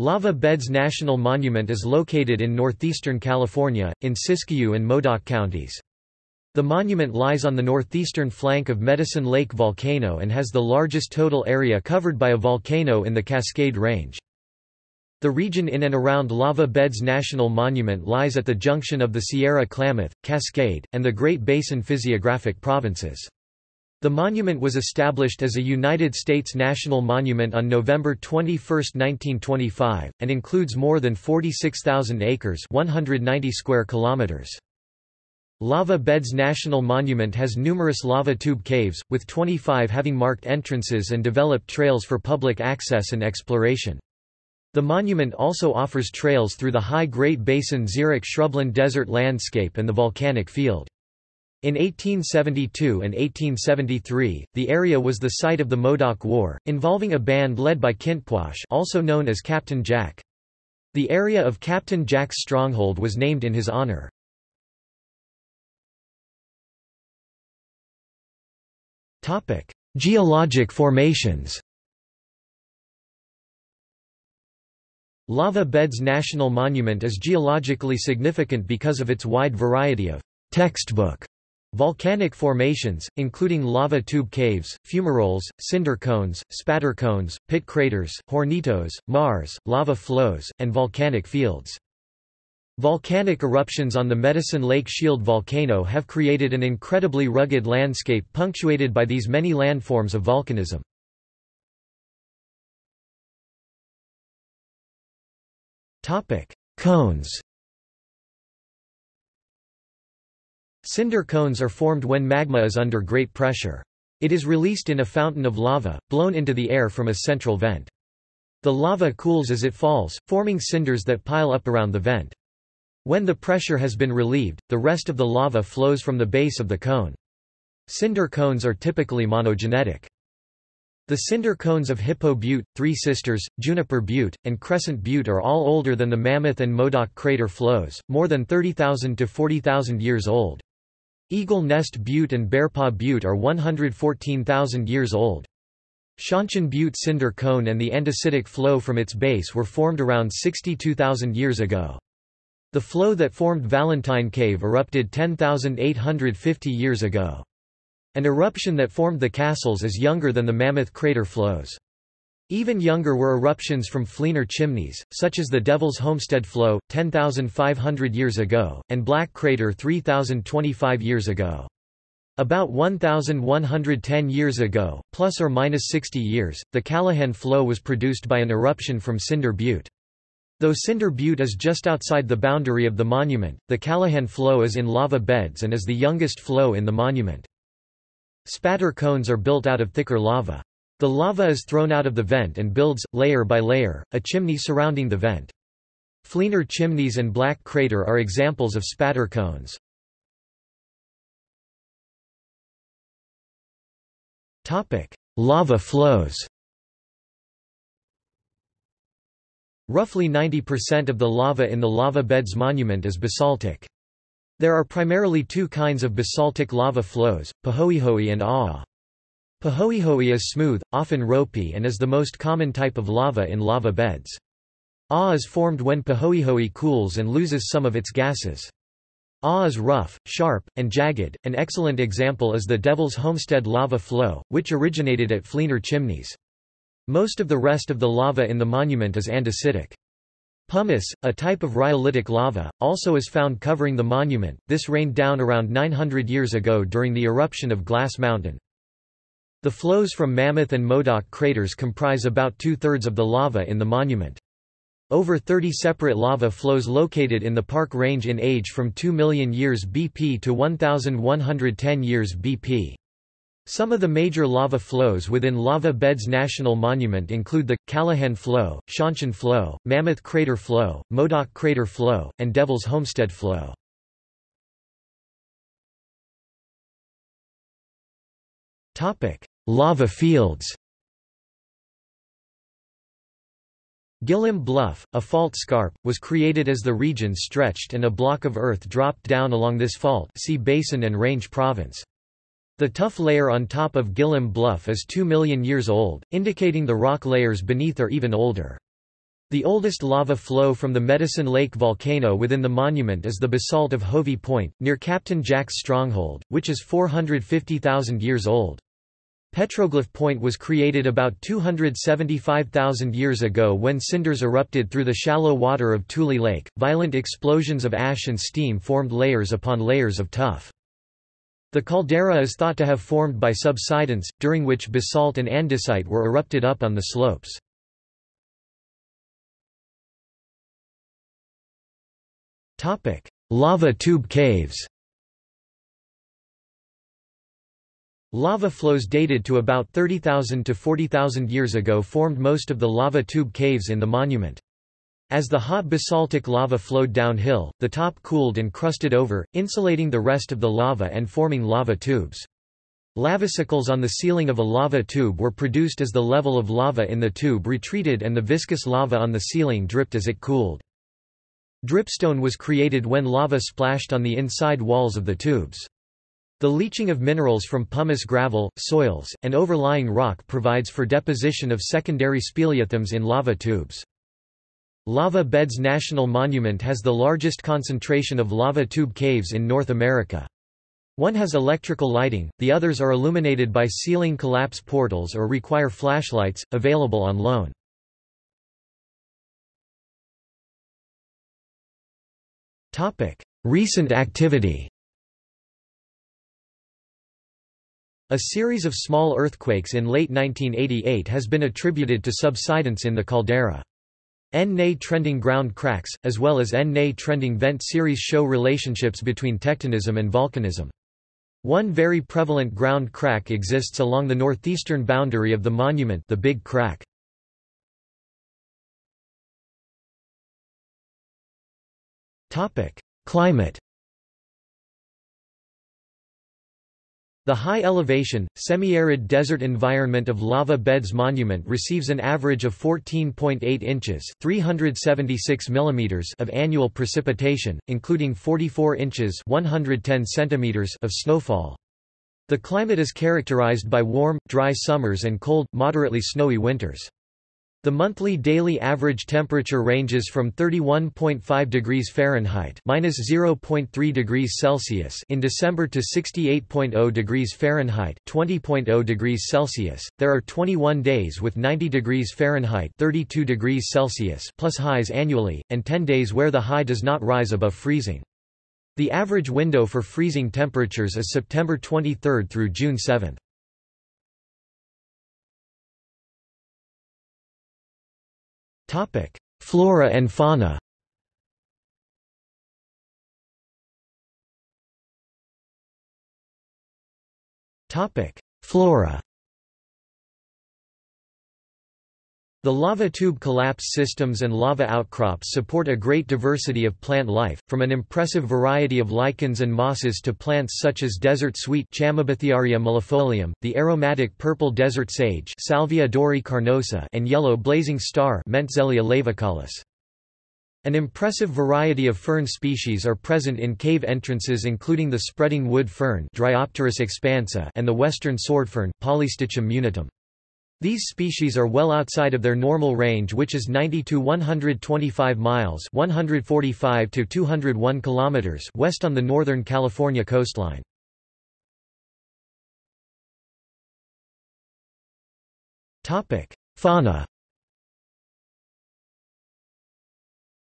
Lava Beds National Monument is located in northeastern California, in Siskiyou and Modoc counties. The monument lies on the northeastern flank of Medicine Lake Volcano and has the largest total area covered by a volcano in the Cascade Range. The region in and around Lava Beds National Monument lies at the junction of the Sierra Klamath, Cascade, and the Great Basin physiographic provinces. The monument was established as a United States National Monument on November 21, 1925, and includes more than 46,000 acres (190 square kilometers). Lava Beds National Monument has numerous lava tube caves, with 25 having marked entrances and developed trails for public access and exploration. The monument also offers trails through the high Great Basin xeric shrubland desert landscape and the volcanic field. In 1872 and 1873, the area was the site of the Modoc War, involving a band led by Kintpuash, also known as Captain Jack. The area of Captain Jack's stronghold was named in his honor. Topic: Geologic formations. Lava Beds National Monument is geologically significant because of its wide variety of textbook volcanic formations, including lava tube caves, fumaroles, cinder cones, spatter cones, pit craters, hornitos, mars, lava flows, and volcanic fields. Volcanic eruptions on the Medicine Lake Shield volcano have created an incredibly rugged landscape punctuated by these many landforms of volcanism. Cones. Cinder cones are formed when magma is under great pressure. It is released in a fountain of lava, blown into the air from a central vent. The lava cools as it falls, forming cinders that pile up around the vent. When the pressure has been relieved, the rest of the lava flows from the base of the cone. Cinder cones are typically monogenetic. The cinder cones of Hippo Butte, Three Sisters, Juniper Butte, and Crescent Butte are all older than the Mammoth and Modoc Crater flows, more than 30,000 to 40,000 years old. Eagle Nest Butte and Bearpaw Butte are 114,000 years old. Schonchin Butte cinder cone and the andesitic flow from its base were formed around 62,000 years ago. The flow that formed Valentine Cave erupted 10,850 years ago. An eruption that formed the castles is younger than the Mammoth Crater flows. Even younger were eruptions from Fleener Chimneys, such as the Devil's Homestead Flow, 10,500 years ago, and Black Crater 3,025 years ago. About 1,110 years ago, plus or minus 60 years, the Callahan Flow was produced by an eruption from Cinder Butte. Though Cinder Butte is just outside the boundary of the monument, the Callahan Flow is in lava beds and is the youngest flow in the monument. Spatter cones are built out of thicker lava. The lava is thrown out of the vent and builds, layer by layer, a chimney surrounding the vent. Fleener Chimneys and Black Crater are examples of spatter cones. Lava flows. Roughly 90% of the lava in the Lava Beds Monument is basaltic. There are primarily two kinds of basaltic lava flows, Pahoehoe and Aa. Pahoehoe is smooth, often ropey, and is the most common type of lava in lava beds. Aa is formed when Pahoehoe cools and loses some of its gases. Aa is rough, sharp, and jagged. An excellent example is the Devil's Homestead lava flow, which originated at Fleener Chimneys. Most of the rest of the lava in the monument is andesitic. Pumice, a type of rhyolitic lava, also is found covering the monument. This rained down around 900 years ago during the eruption of Glass Mountain. The flows from Mammoth and Modoc craters comprise about two-thirds of the lava in the monument. Over 30 separate lava flows located in the park range in age from 2 million years BP to 1,110 years BP. Some of the major lava flows within Lava Beds National Monument include the Callahan Flow, Schonchin Flow, Mammoth Crater Flow, Modoc Crater Flow, and Devil's Homestead Flow. Topic: Lava fields. Gillum Bluff, a fault scarp, was created as the region stretched and a block of earth dropped down along this fault. See Basin and Range Province. The tuff layer on top of Gillum Bluff is 2 million years old, indicating the rock layers beneath are even older. The oldest lava flow from the Medicine Lake volcano within the monument is the basalt of Hovey Point, near Captain Jack's stronghold, which is 450,000 years old. Petroglyph Point was created about 275,000 years ago when cinders erupted through the shallow water of Tule Lake. Violent explosions of ash and steam formed layers upon layers of tuff. The caldera is thought to have formed by subsidence, during which basalt and andesite were erupted up on the slopes. Lava tube caves. Lava flows dated to about 30,000 to 40,000 years ago formed most of the lava tube caves in the monument. As the hot basaltic lava flowed downhill, the top cooled and crusted over, insulating the rest of the lava and forming lava tubes. Lavicicles on the ceiling of a lava tube were produced as the level of lava in the tube retreated and the viscous lava on the ceiling dripped as it cooled. Dripstone was created when lava splashed on the inside walls of the tubes. The leaching of minerals from pumice gravel, soils, and overlying rock provides for deposition of secondary speleothems in lava tubes. Lava Beds National Monument has the largest concentration of lava tube caves in North America. One has electrical lighting, the others are illuminated by ceiling collapse portals or require flashlights, available on loan. Recent activity. A series of small earthquakes in late 1988 has been attributed to subsidence in the caldera. Na trending ground cracks, as well as Na trending vent series show relationships between tectonism and volcanism. One very prevalent ground crack exists along the northeastern boundary of the monument, the Big Crack. Climate. The high-elevation, semi-arid desert environment of Lava Beds Monument receives an average of 14.8 inches (376 mm) of annual precipitation, including 44 inches (110 cm) of snowfall. The climate is characterized by warm, dry summers and cold, moderately snowy winters. The monthly daily average temperature ranges from 31.5 degrees Fahrenheit (-0.3 degrees Celsius) in December to 68.0 degrees Fahrenheit (20.0 degrees Celsius). There are 21 days with 90 degrees Fahrenheit (32 degrees Celsius) plus highs annually, and 10 days where the high does not rise above freezing. The average window for freezing temperatures is September 23 through June 7. Flora and fauna. Flora. The lava tube collapse systems and lava outcrops support a great diversity of plant life, from an impressive variety of lichens and mosses to plants such as desert sweet Chamaebatheria mellifolium, the aromatic purple desert sage Salvia carnosa, and yellow blazing star Mentzelia laevicalis. An impressive variety of fern species are present in cave entrances including the spreading wood fern Dryopterus expansa and the western swordfern Polystichum munitum. These species are well outside of their normal range, which is 90 to 125 miles (145 to 201 kilometers) west on the northern California coastline. Topic: Fauna.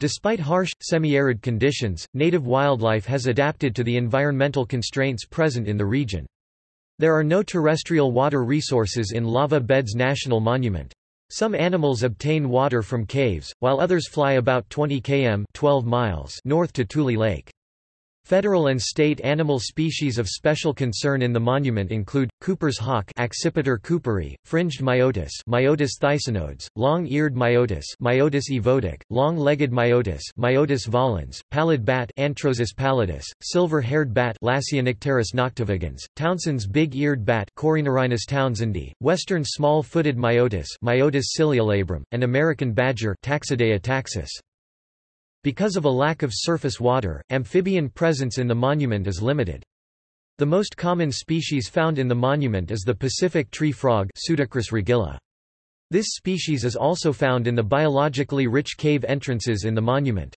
Despite harsh, semi-arid conditions, native wildlife has adapted to the environmental constraints present in the region. There are no terrestrial water resources in Lava Beds National Monument. Some animals obtain water from caves, while others fly about 20 km 12 miles north to Tule Lake. Federal and state animal species of special concern in the monument include, Cooper's hawk Accipiter cooperi, fringed myotis Myotis thysonodes, long-eared myotis Myotis evotic, long-legged myotis Myotis volans, pallid bat Antrosis pallidus, silver-haired bat Lasianicteris noctivagans, Townsend's big-eared bat Corynorhinus townsendii, western small-footed myotis Myotis ciliolabrum, and American badger Taxidea taxus. Because of a lack of surface water, amphibian presence in the monument is limited. The most common species found in the monument is the Pacific tree frog Pseudacris regilla. This species is also found in the biologically rich cave entrances in the monument.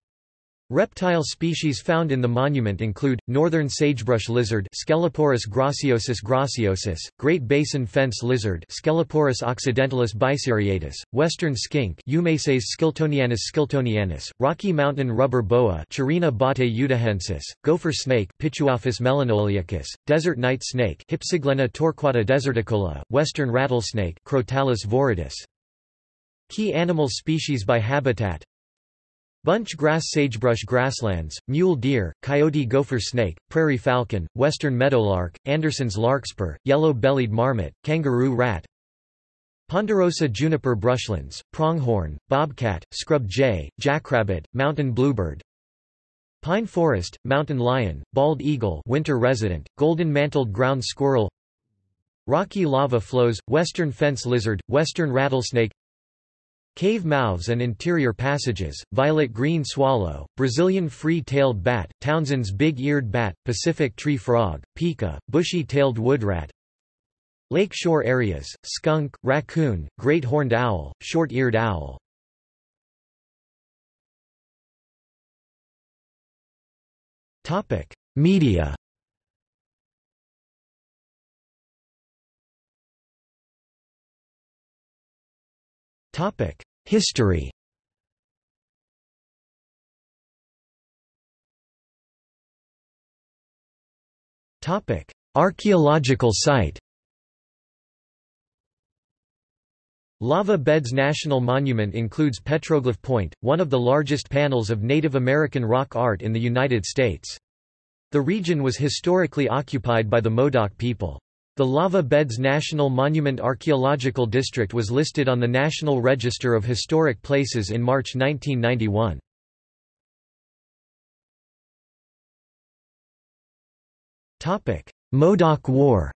Reptile species found in the monument include, northern sagebrush lizard Sceleporus graciosus graciosus, Great Basin fence lizard Sceleporus occidentalis biceriatus, western skink Eumaces skiltonianus skiltonianus, Rocky Mountain rubber boa Chirina bata udahensis, gopher snake Pituophis melanoliacus, desert night snake Hypsiglena torquata deserticola, western rattlesnake Crotalus voridus. Key animal species by habitat: bunch grass, sagebrush grasslands, mule deer, coyote, gopher snake, prairie falcon, western meadowlark, Anderson's larkspur, yellow-bellied marmot, kangaroo rat. Ponderosa juniper brushlands, pronghorn, bobcat, scrub jay, jackrabbit, mountain bluebird. Pine forest, mountain lion, bald eagle, winter resident, golden-mantled ground squirrel. Rocky lava flows, western fence lizard, western rattlesnake. Cave mouths and interior passages, violet-green swallow, Brazilian free-tailed bat, Townsend's big-eared bat, Pacific tree frog, pika, bushy-tailed woodrat. Lake shore areas, skunk, raccoon, great horned owl, short-eared owl. Media. History. Archaeological site. Lava Beds National Monument includes Petroglyph Point, one of the largest panels of Native American rock art in the United States. The region was historically occupied by the Modoc people. The Lava Beds National Monument Archaeological District was listed on the National Register of Historic Places in March 1991. Modoc War.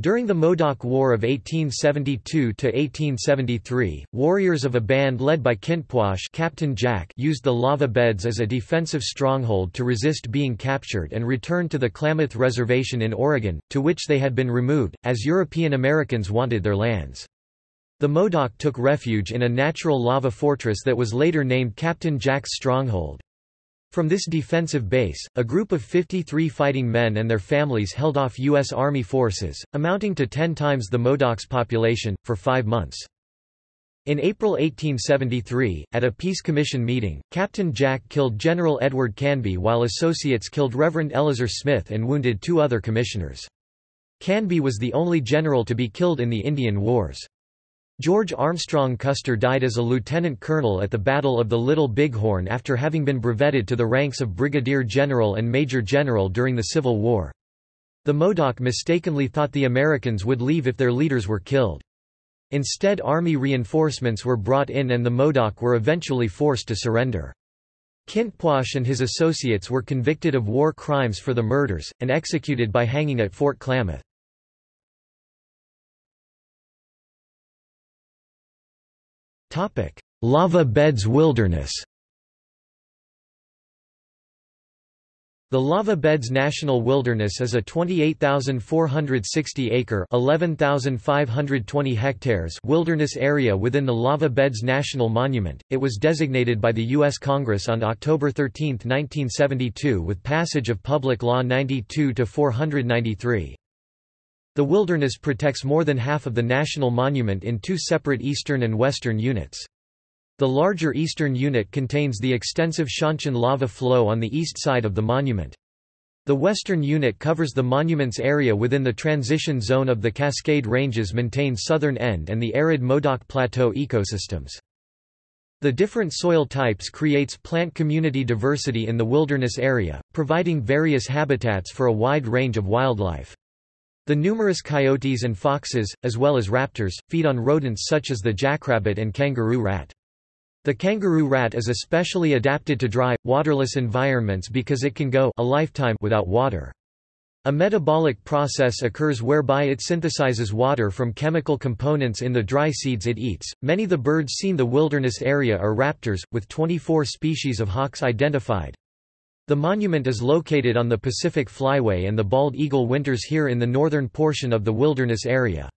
During the Modoc War of 1872–1873, warriors of a band led by Kintpuash, Captain Jack, used the lava beds as a defensive stronghold to resist being captured and returned to the Klamath Reservation in Oregon, to which they had been removed, as European Americans wanted their lands. The Modoc took refuge in a natural lava fortress that was later named Captain Jack's Stronghold. From this defensive base, a group of 53 fighting men and their families held off U.S. Army forces, amounting to 10 times the Modoc's population, for 5 months. In April 1873, at a Peace Commission meeting, Captain Jack killed General Edward Canby while associates killed Reverend Eleazer Smith and wounded 2 other commissioners. Canby was the only general to be killed in the Indian Wars. George Armstrong Custer died as a lieutenant colonel at the Battle of the Little Bighorn after having been brevetted to the ranks of brigadier general and major general during the Civil War. The Modoc mistakenly thought the Americans would leave if their leaders were killed. Instead, army reinforcements were brought in and the Modoc were eventually forced to surrender. Kintpuash and his associates were convicted of war crimes for the murders, and executed by hanging at Fort Klamath. Lava Beds Wilderness. The Lava Beds National Wilderness is a 28,460-acre (11,520 hectares) wilderness area within the Lava Beds National Monument. It was designated by the U.S. Congress on October 13, 1972 with passage of Public Law 92-493. The wilderness protects more than half of the national monument in 2 separate eastern and western units. The larger eastern unit contains the extensive Schonchin lava flow on the east side of the monument. The western unit covers the monument's area within the transition zone of the Cascade Ranges, maintained southern end, and the arid Modoc Plateau ecosystems. The different soil types creates plant community diversity in the wilderness area, providing various habitats for a wide range of wildlife. The numerous coyotes and foxes, as well as raptors, feed on rodents such as the jackrabbit and kangaroo rat. The kangaroo rat is especially adapted to dry, waterless environments because it can go a lifetime without water. A metabolic process occurs whereby it synthesizes water from chemical components in the dry seeds it eats. Many of the birds seen in the wilderness area are raptors, with 24 species of hawks identified. The monument is located on the Pacific Flyway and the bald eagle winters here in the northern portion of the wilderness area.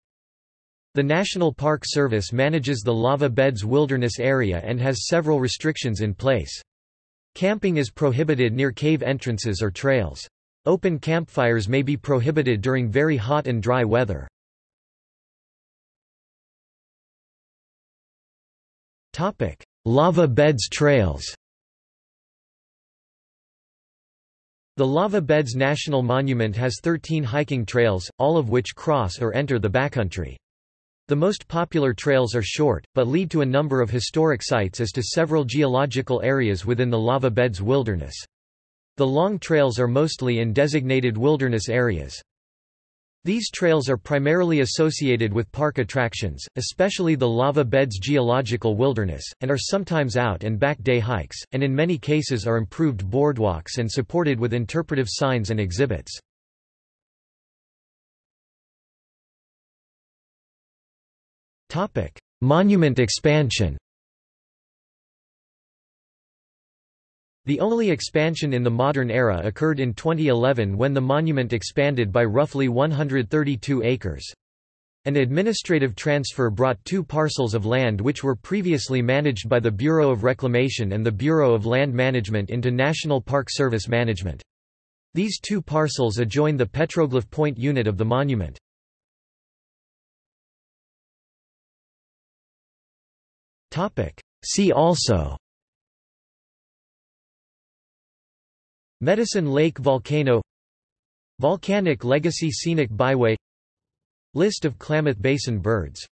The National Park Service manages the Lava Beds Wilderness Area and has several restrictions in place. Camping is prohibited near cave entrances or trails. Open campfires may be prohibited during very hot and dry weather. Lava Beds Trails. The Lava Beds National Monument has 13 hiking trails, all of which cross or enter the backcountry. The most popular trails are short, but lead to a number of historic sites as to several geological areas within the Lava Beds Wilderness. The long trails are mostly in designated wilderness areas. These trails are primarily associated with park attractions, especially the Lava Beds Geological Wilderness, and are sometimes out and back day hikes, and in many cases are improved boardwalks and supported with interpretive signs and exhibits. Monument expansion. The only expansion in the modern era occurred in 2011 when the monument expanded by roughly 132 acres. An administrative transfer brought two parcels of land which were previously managed by the Bureau of Reclamation and the Bureau of Land Management into National Park Service management. These two parcels adjoin the Petroglyph Point unit of the monument. See also: Medicine Lake Volcano, Volcanic Legacy Scenic Byway, List of Klamath Basin birds.